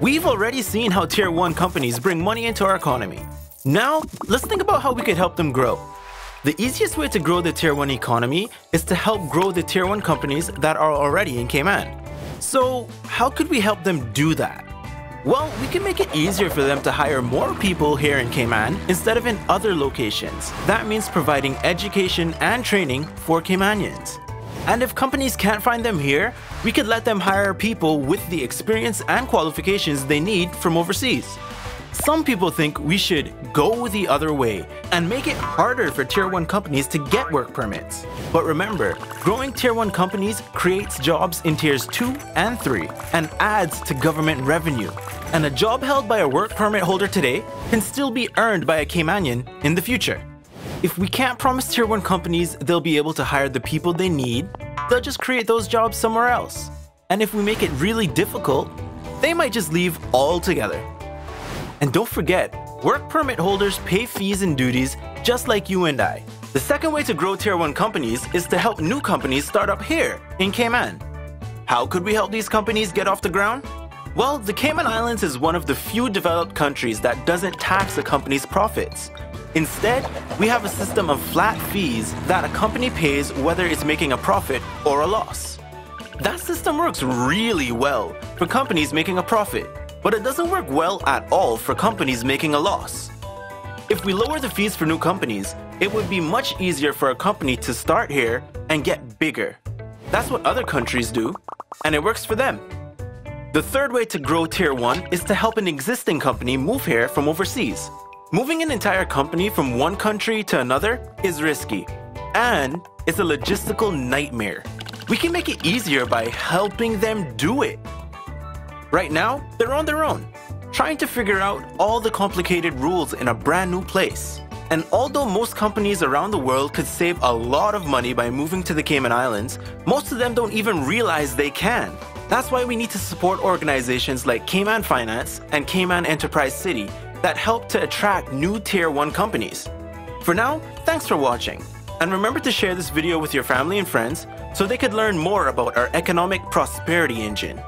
We've already seen how Tier 1 companies bring money into our economy. Now, let's think about how we could help them grow. The easiest way to grow the Tier 1 economy is to help grow the Tier 1 companies that are already in Cayman. So, how could we help them do that? Well, we can make it easier for them to hire more people here in Cayman instead of in other locations. That means providing education and training for Caymanians. And if companies can't find them here, we could let them hire people with the experience and qualifications they need from overseas. Some people think we should go the other way and make it harder for Tier 1 companies to get work permits. But remember, growing Tier 1 companies creates jobs in Tiers 2 and 3 and adds to government revenue. And a job held by a work permit holder today can still be earned by a Caymanian in the future. If we can't promise Tier 1 companies they'll be able to hire the people they need, they'll just create those jobs somewhere else. And if we make it really difficult, they might just leave altogether. And don't forget, work permit holders pay fees and duties just like you and I. The second way to grow Tier 1 companies is to help new companies start up here in Cayman. How could we help these companies get off the ground? Well, the Cayman Islands is one of the few developed countries that doesn't tax a company's profits. Instead, we have a system of flat fees that a company pays whether it's making a profit or a loss. That system works really well for companies making a profit. But it doesn't work well at all for companies making a loss. If we lower the fees for new companies, it would be much easier for a company to start here and get bigger. That's what other countries do, and it works for them. The third way to grow Tier 1 is to help an existing company move here from overseas. Moving an entire company from one country to another is risky, and it's a logistical nightmare. We can make it easier by helping them do it. Right now, they're on their own, trying to figure out all the complicated rules in a brand new place. And although most companies around the world could save a lot of money by moving to the Cayman Islands, most of them don't even realize they can. That's why we need to support organizations like Cayman Finance and Cayman Enterprise City that help to attract new Tier 1 companies. For now, thanks for watching. And remember to share this video with your family and friends so they could learn more about our economic prosperity engine.